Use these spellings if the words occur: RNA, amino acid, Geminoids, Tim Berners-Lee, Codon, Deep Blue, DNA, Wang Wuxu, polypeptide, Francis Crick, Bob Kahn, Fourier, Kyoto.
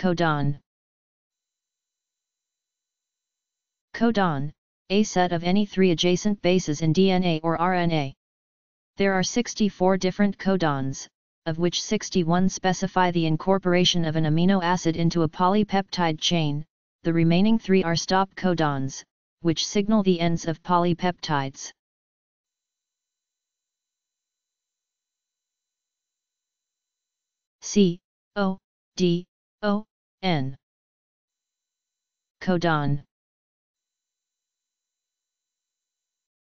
Codon. Codon, a set of any three adjacent bases in DNA or RNA. There are 64 different codons, of which 61 specify the incorporation of an amino acid into a polypeptide chain. The remaining 3 are stop codons, which signal the ends of polypeptides. C-O-D-O-N. Codon.